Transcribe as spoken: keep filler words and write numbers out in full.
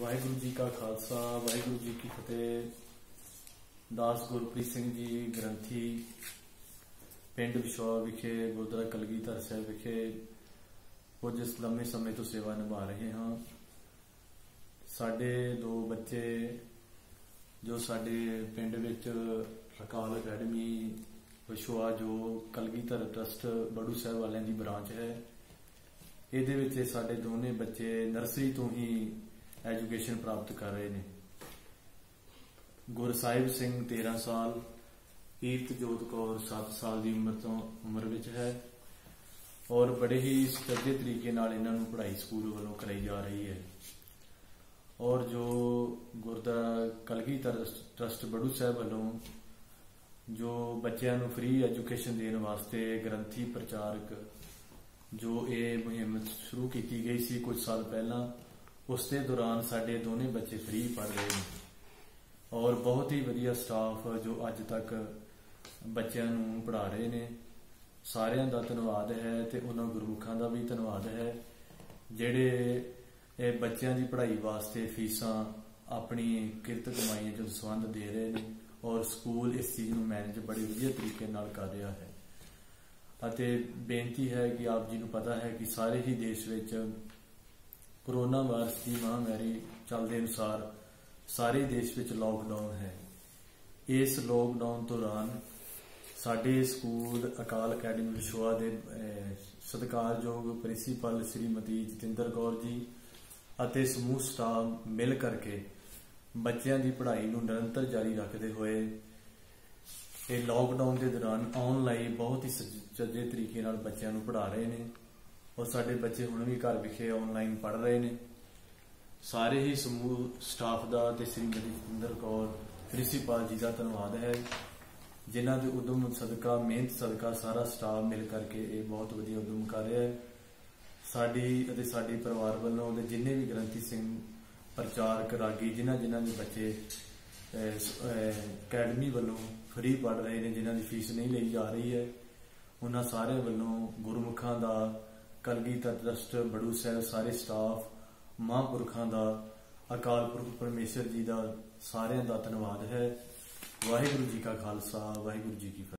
वाहेगुरु जी का खालसा वाहेगुरु जी की फतेह। दास गुरप्रीत सिंह जी ग्रंथी पिंड विछोआ विखे गुरुद्वारा कलगीधर साहब विखे कुछ लंबे समय तो सेवा निभा रहे हाँ। साढ़े दो बच्चे जो साढ़े पिंड विच अकाल अकैडमी विछोआ जो कलगीधर ट्रस्ट बड़ू साहब वाले की ब्रांच है, इहदे विच साडे दोने बच्चे नर्सरी तो ही एजुकेशन प्राप्त कर रहे हैं। गुरसाहिब सिंह तेरह साल, कीरतजोत कौर सात साल की उम्र तो उम्र विच है और बड़े ही सच्चे तरीके नाल इन्हां नूं पढ़ाई स्कूल वालों कराई जा रही है। और जो गुरुद्वारा कलगीधर ट्रस्ट बड़ू साहब वालों जो बच्चों को फ्री एजुकेशन देने वास्ते ग्रंथी प्रचारक जो ये मुहिम शुरू की गई सी कुछ साल पहला, उसके दौरान साढ़े दोनों बच्चे फ्री पढ़ रहे हैं और बहुत ही वधिया स्टाफ जो अज तक बच्चों को पढ़ा रहे हैं। सारियां दा धन्नवाद है तो उन्होंने गुरमुखां दा भी धन्नवाद है जेडे बच्चों की पढ़ाई वास्ते फीसां अपनी किरत कमाई जो संबंध दे रहे हैं और स्कूल इस चीज़ में मैनेज बड़े वधिया तरीके नाल कर रहा है। अते बेनती है कि आप जी को पता है कि सारे ही देश में कोरोना वायरस की महामारी चलते अनुसार सारे देश में लॉकडाउन है। इस लॉकडाउन दौरान साडे स्कूल अकाल अकैडमी विछोआ के सत्कारयोग प्रिंसीपल श्रीमती जितेंद्र कौर जी अते समूह स्टाफ मिल करके बच्चों की पढ़ाई निरंतर जारी रखते हुए लॉकडाउन के दौरान ऑनलाइन बहुत ही सज्जे तरीके बच्चों को पढ़ा रहे हैं और साढ़े बच्चे हुण भी घर विखे ऑनलाइन पढ़ रहे हैं। सारे ही समूह स्टाफ का श्रीमती जितेंद्र कौर प्रिंसीपल जी का धन्नवाद है जिन्हां दे उदम सदका मेहनत सदका सारा स्टाफ मिल करके ये बहुत वधिया उदम कर रहा है। साडी साडे परिवार वालों जिन्हें भी ग्रंथी सिंह प्रचारक रागी जिन्हों जिन्हों के बच्चे अकैडमी वालों फ्री पढ़ रहे हैं जिन्हों की फीस नहीं ली जा रही है, उन्होंने सारे वालों गुरमुखा का कलगीधर ट्रस्ट बड़ू साहब सारे स्टाफ महापुरखा का अकाल पुरख परमेश्वर जी का सारिया का धन्नवाद है। वाहिगुरू जी का खालसा वाहिगुरू जी की फतेह।